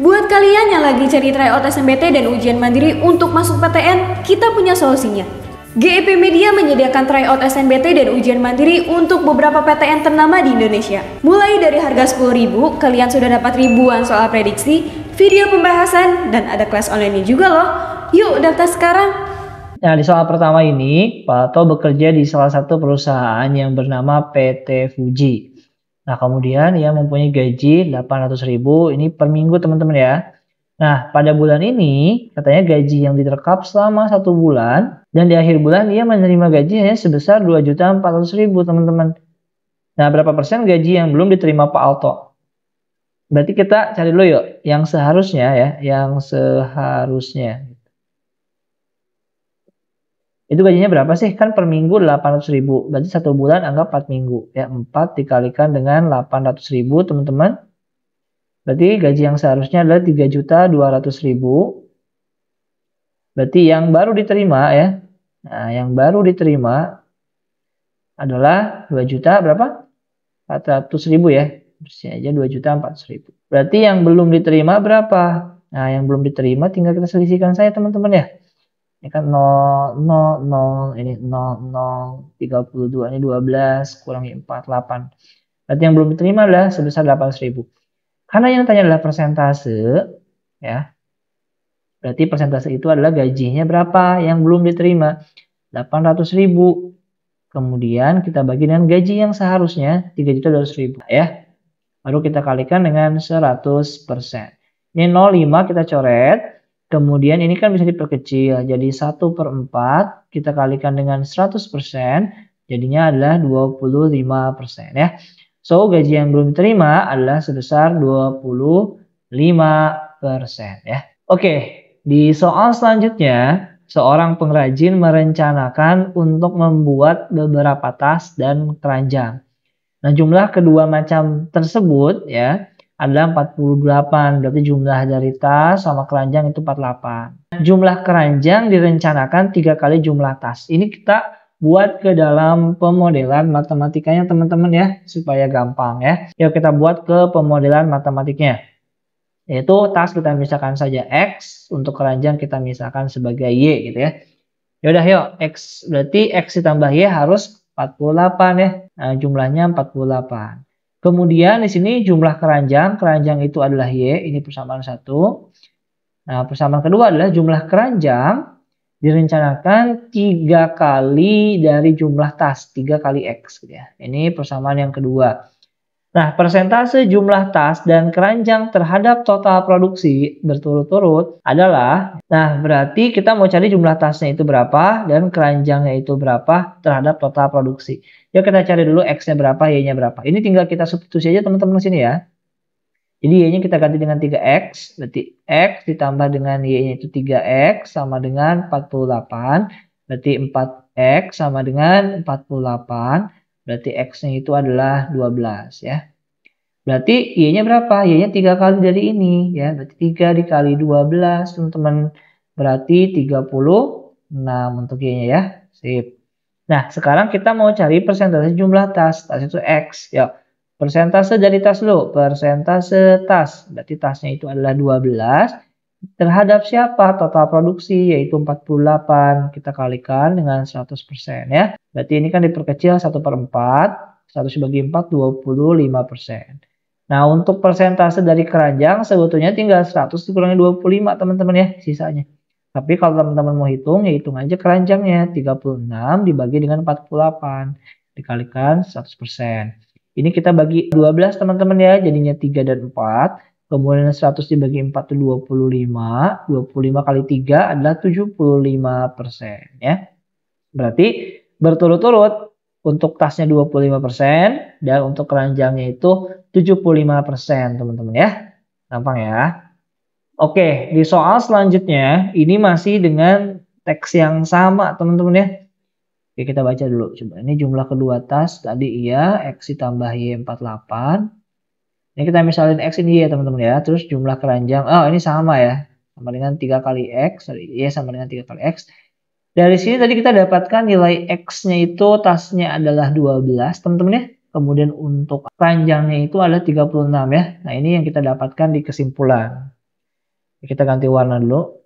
Buat kalian yang lagi cari tryout SNBT dan ujian mandiri untuk masuk PTN, kita punya solusinya. GEP Media menyediakan tryout SNBT dan ujian mandiri untuk beberapa PTN ternama di Indonesia. Mulai dari harga 10.000, kalian sudah dapat ribuan soal prediksi, video pembahasan, dan ada kelas online-nya juga loh. Yuk daftar sekarang! Nah, di soal pertama ini, Pak Alto bekerja di salah satu perusahaan yang bernama PT Fuji. Nah, kemudian ia mempunyai gaji 800.000 ini per minggu, teman-teman ya. Nah, pada bulan ini katanya gaji yang diterkap selama 1 bulan, dan di akhir bulan ia menerima gaji hanya sebesar 2.400.000, teman-teman. Nah, berapa persen gaji yang belum diterima Pak Alto? Berarti kita cari dulu yuk yang seharusnya ya, yang seharusnya. Itu gajinya berapa sih? Kan per minggu 800.000. Berarti 1 bulan anggap 4 minggu. Ya, 4 dikalikan dengan 800.000, teman-teman. Berarti gaji yang seharusnya adalah 3.200.000. Berarti yang baru diterima ya. Nah, yang baru diterima adalah 2 juta berapa? 400.000 ya. Bersih aja 2.400.000. Berarti yang belum diterima berapa? Nah, yang belum diterima tinggal kita selisihkan saja, teman-teman ya. Ini kan 0, 0, 0, ini 0, 0, 32, ini 12, kurangi 4, 8. Berarti yang belum diterima adalah sebesar 800.000. Karena yang tanya adalah persentase, ya. Berarti persentase itu adalah gajinya berapa yang belum diterima. 800.000. Kemudian kita bagi dengan gaji yang seharusnya 3.200.000, ya. Baru kita kalikan dengan 100%. Ini 0,5 kita coret. Kemudian ini kan bisa diperkecil, jadi 1/4 kita kalikan dengan 100%, jadinya adalah 25% ya. So, gaji yang belum diterima adalah sebesar 25% ya. Oke, di soal selanjutnya, seorang pengrajin merencanakan untuk membuat beberapa tas dan keranjang. Nah, jumlah kedua macam tersebut ya adalah 48, berarti jumlah dari tas sama keranjang itu 48. Jumlah keranjang direncanakan 3 kali jumlah tas. Ini kita buat ke dalam pemodelan matematikanya, teman-teman ya, supaya gampang ya. Yuk kita buat ke pemodelan matematiknya. Yaitu tas kita misalkan saja X, untuk keranjang kita misalkan sebagai Y gitu ya. Yaudah yuk, X berarti X ditambah Y harus 48 ya. Nah, jumlahnya 48. Kemudian di sini jumlah keranjang itu adalah Y, ini persamaan 1. Nah, persamaan kedua adalah jumlah keranjang direncanakan 3 kali dari jumlah tas, 3 kali X. Ya. Ini persamaan yang kedua. Nah, persentase jumlah tas dan keranjang terhadap total produksi berturut-turut adalah, nah berarti kita mau cari jumlah tasnya itu berapa dan keranjangnya itu berapa terhadap total produksi. Yuk kita cari dulu X-nya berapa, Y-nya berapa. Ini tinggal kita substitusi aja, teman-teman, sini ya. Jadi Y-nya kita ganti dengan 3X. Berarti X ditambah dengan Y-nya itu 3X sama dengan 48. Berarti 4X sama dengan 48. Berarti X-nya itu adalah 12 ya. Berarti Y-nya berapa? Y-nya 3 kali dari ini ya. Berarti 3 dikali 12, teman-teman. Berarti 36 untuk Y-nya ya. Sip. Nah, sekarang kita mau cari persentase jumlah tas. Tas itu X. Ya. Persentase dari tas dulu. Persentase tas. Berarti tasnya itu adalah 12. Terhadap siapa? Total produksi yaitu 48. Kita kalikan dengan 100% ya. Berarti ini kan diperkecil 1/4. 100 bagi 4, 25%. Nah, untuk persentase dari keranjang sebetulnya tinggal 100 dikurangi 25, teman-teman ya, sisanya. Tapi kalau teman-teman mau hitung, ya hitung aja keranjangnya. 36 dibagi dengan 48. Dikalikan 100%. Ini kita bagi 12, teman-teman ya. Jadinya 3 dan 4. Kemudian 100 dibagi 4 itu 25. 25 kali 3 adalah 75% ya. Berarti berturut-turut. Untuk tasnya 25%. Dan untuk keranjangnya itu 75%, teman-teman ya. Gampang ya. Oke, di soal selanjutnya ini masih dengan teks yang sama, teman-teman ya. Oke, kita baca dulu. Coba ini jumlah kedua tas tadi iya, X ditambah Y 48. Ini kita misalin X ini ya, teman-teman ya. Terus jumlah keranjang, oh ini sama ya. Sama dengan 3 kali X, Y sama dengan 3 kali X. Dari sini tadi kita dapatkan nilai X-nya itu tasnya adalah 12, teman-teman ya. Kemudian untuk keranjangnya itu adalah 36 ya. Nah, ini yang kita dapatkan di kesimpulan. Kita ganti warna dulu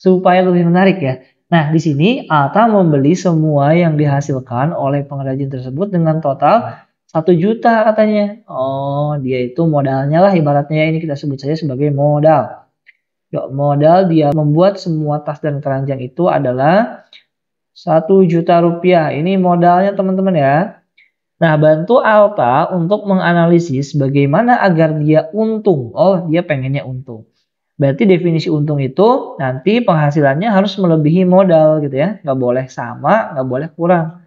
supaya lebih menarik ya. Nah, di sini Alta membeli semua yang dihasilkan oleh pengrajin tersebut dengan total 1 juta katanya. Oh, dia itu modalnya lah ibaratnya, ini kita sebut saja sebagai modal. Modal dia membuat semua tas dan keranjang itu adalah 1 juta rupiah. Ini modalnya teman-teman ya. Nah, bantu Alta untuk menganalisis bagaimana agar dia untung. Oh, dia pengennya untung. Berarti definisi untung itu nanti penghasilannya harus melebihi modal gitu ya. Nggak boleh sama, nggak boleh kurang.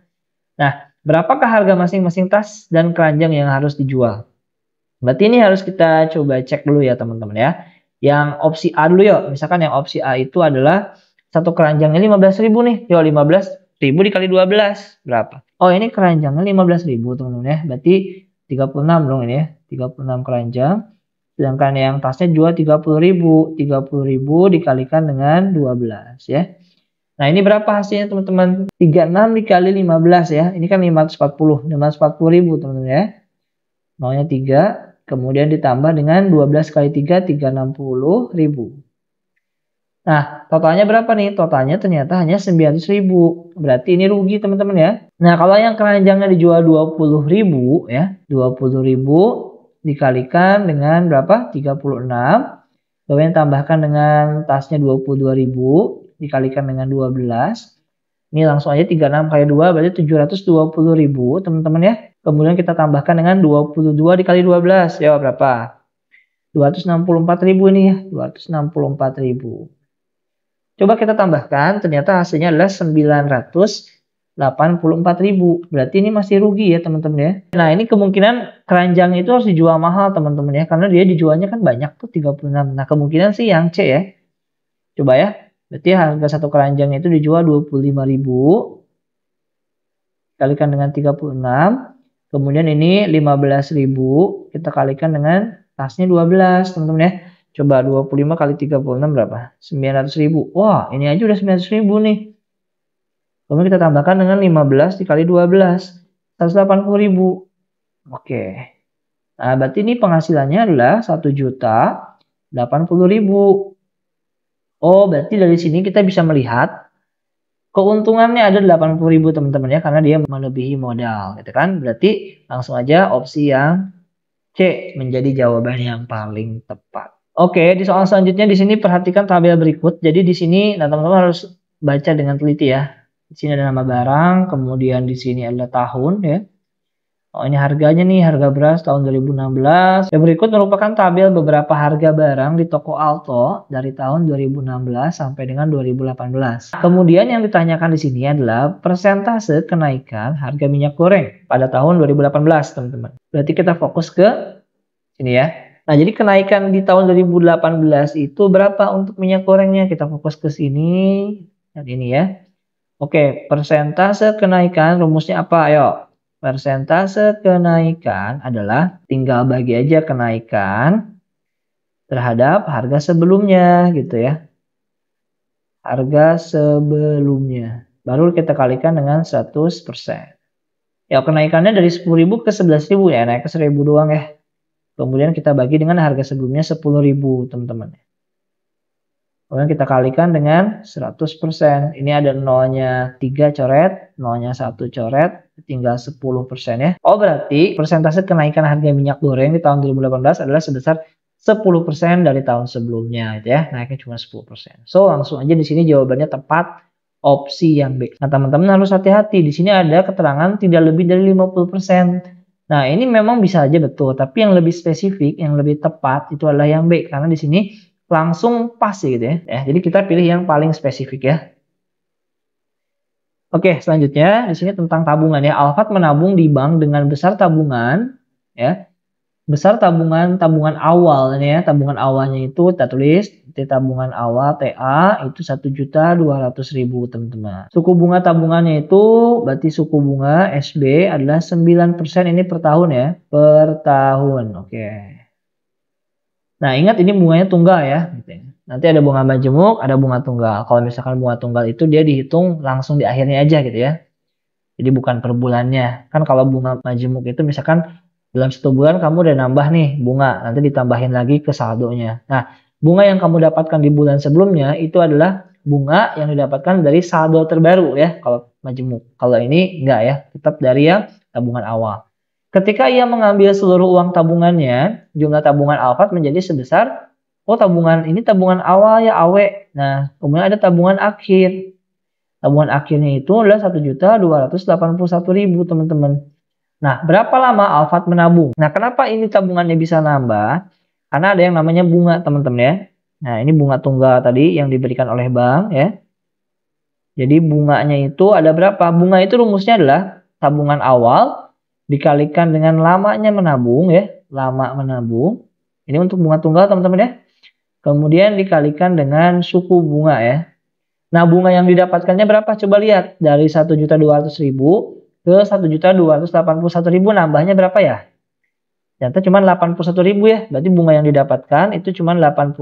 Nah, berapakah harga masing-masing tas dan keranjang yang harus dijual? Berarti ini harus kita coba cek dulu ya teman-teman ya. Yang opsi A dulu yuk. Misalkan yang opsi A itu adalah satu keranjangnya 15.000 nih. Yo, 15.000 dikali 12 berapa? Oh, ini keranjangnya 15.000 teman-teman ya. Berarti 36 dong ini ya. 36 keranjang. Sedangkan yang tasnya jual 30.000. 30.000 dikalikan dengan 12 ya. Nah, ini berapa hasilnya teman-teman? 36 dikali 15 ya. Ini kan 540. 540.000 teman-teman ya. Nolnya 3. Kemudian ditambah dengan 12 kali 3, 360.000. Nah, totalnya berapa nih? Totalnya ternyata hanya 900.000. Berarti ini rugi teman-teman ya. Nah, kalau yang keranjangnya dijual 20.000 ya, 20.000 dikalikan dengan berapa? 36. Kemudian tambahkan dengan tasnya 22.000 dikalikan dengan 12. Ini langsung aja 36 kali 2 berarti 720.000 teman-teman ya. Kemudian kita tambahkan dengan 22 dikali 12. Ya, berapa? 264.000 ini ya, 264.000. Coba kita tambahkan, ternyata hasilnya adalah 984.000. Berarti ini masih rugi ya teman-teman ya. Nah, ini kemungkinan keranjang itu harus dijual mahal teman-teman ya. Karena dia dijualnya kan banyak tuh, 36. Nah, kemungkinan sih yang C ya. Coba ya. Berarti harga satu keranjang itu dijual 25.000. Kalikan dengan 36. Kemudian ini 15.000. Kita kalikan dengan tasnya 12 teman-teman ya. Coba 25 kali 36 berapa? 900.000. Wah, ini aja udah 900.000 nih. Kemudian kita tambahkan dengan 15 dikali 12. 180.000. Oke. Nah, berarti ini penghasilannya adalah 1.080.000. Oh, berarti dari sini kita bisa melihat keuntungannya ada 80.000 teman-teman ya. Karena dia melebihi modal gitu kan. Berarti langsung aja opsi yang C menjadi jawaban yang paling tepat. Oke, di soal selanjutnya di sini perhatikan tabel berikut. Jadi di sini, nah teman-teman harus baca dengan teliti ya. Di sini ada nama barang, kemudian di sini ada tahun ya. Oh, ini harganya nih, harga beras tahun 2016. Yang berikut merupakan tabel beberapa harga barang di toko Alto dari tahun 2016 sampai dengan 2018. Kemudian yang ditanyakan di sini adalah persentase kenaikan harga minyak goreng pada tahun 2018, teman-teman. Berarti kita fokus ke sini ya. Nah, jadi kenaikan di tahun 2018 itu berapa untuk minyak gorengnya? Kita fokus ke sini dan ini ya. Oke, persentase kenaikan rumusnya apa? Ayo. Persentase kenaikan adalah tinggal bagi aja kenaikan terhadap harga sebelumnya gitu ya. Harga sebelumnya. Baru kita kalikan dengan 100%. Ya, kenaikannya dari 10.000 ke 11.000 ya, naik ke 1.000 doang ya. Kemudian kita bagi dengan harga sebelumnya 10.000 teman-teman. Kemudian kita kalikan dengan 100%. Ini ada nolnya 3 coret, nolnya 1 coret. Tinggal 10% ya. Oh, berarti persentase kenaikan harga minyak goreng di tahun 2018 adalah sebesar 10% dari tahun sebelumnya gitu ya. Naiknya cuma 10%. So, langsung aja di sini jawabannya tepat opsi yang B. Nah, teman-teman harus hati-hati. Di sini ada keterangan tidak lebih dari 50%. Nah, ini memang bisa aja betul, tapi yang lebih spesifik, yang lebih tepat itu adalah yang B karena di sini langsung pas gitu ya. Jadi kita pilih yang paling spesifik ya. Oke, selanjutnya di sini tentang tabungan ya. Alfat menabung di bank dengan besar tabungan ya. Besar tabungan awal ini ya. Tabungan awalnya itu kita tulis tabungan awal TA itu 1.200.000 teman-teman. Suku bunga tabungannya itu berarti suku bunga SB adalah 9% ini per tahun ya, per tahun. Oke. Nah, ingat ini bunganya tunggal ya gitu ya. Nanti ada bunga majemuk, ada bunga tunggal. Kalau misalkan bunga tunggal itu dia dihitung langsung di akhirnya aja gitu ya. Jadi bukan per bulannya. Kan kalau bunga majemuk itu misalkan dalam 1 bulan kamu udah nambah nih bunga. Nanti ditambahin lagi ke saldonya. Nah, bunga yang kamu dapatkan di bulan sebelumnya itu adalah bunga yang didapatkan dari saldo terbaru ya, kalau majemuk. Kalau ini enggak ya, tetap dari yang tabungan awal. Ketika ia mengambil seluruh uang tabungannya, jumlah tabungan Alphard menjadi sebesar, oh tabungan ini tabungan awal ya AW. Nah, kemudian ada tabungan akhir. Tabungan akhirnya itu adalah 1.281.000 teman-teman. Nah, berapa lama Alphard menabung? Nah, kenapa ini tabungannya bisa nambah? Karena ada yang namanya bunga teman-teman ya. Nah, ini bunga tunggal tadi yang diberikan oleh bank ya. Jadi bunganya itu ada berapa? Bunga itu rumusnya adalah tabungan awal dikalikan dengan lamanya menabung ya. Lama menabung. Ini untuk bunga tunggal teman-teman ya. Kemudian dikalikan dengan suku bunga ya. Nah, bunga yang didapatkannya berapa? Coba lihat. Dari 1.200.000 ke 1.281.000 nambahnya berapa ya? Ternyata cuma 81.000 ya. Berarti bunga yang didapatkan itu cuma 81.000.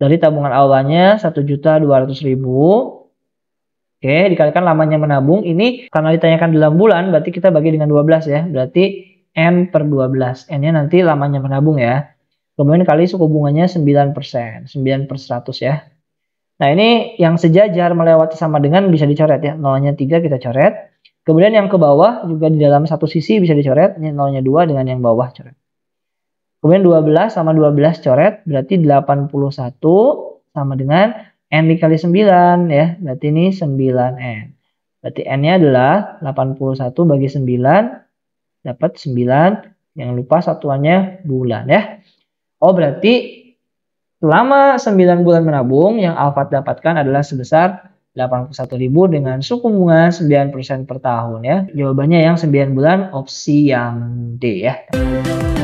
Dari tabungan awalnya 1.200.000. Oke, dikalikan lamanya menabung. Ini karena ditanyakan dalam bulan, berarti kita bagi dengan 12 ya. Berarti N/12. N-nya nanti lamanya menabung ya. Kemudian kali suku bunganya 9%. 9 per 100 ya. Nah, ini yang sejajar melewati sama dengan bisa dicoret ya. Nolnya 3 kita coret. Kemudian yang ke bawah juga di dalam satu sisi bisa dicoret. Ini nolnya 2 dengan yang bawah coret. Kemudian 12 sama 12 coret. Berarti 81 sama dengan N dikali 9 ya. Berarti ini 9N. Berarti N-nya adalah 81 bagi 9. Dapat 9. Yang lupa satuannya bulan ya. Oh berarti selama 9 bulan menabung yang Alphard dapatkan adalah sebesar 81.000 dengan suku bunga 9% per tahun ya. Jawabannya yang 9 bulan opsi yang D ya.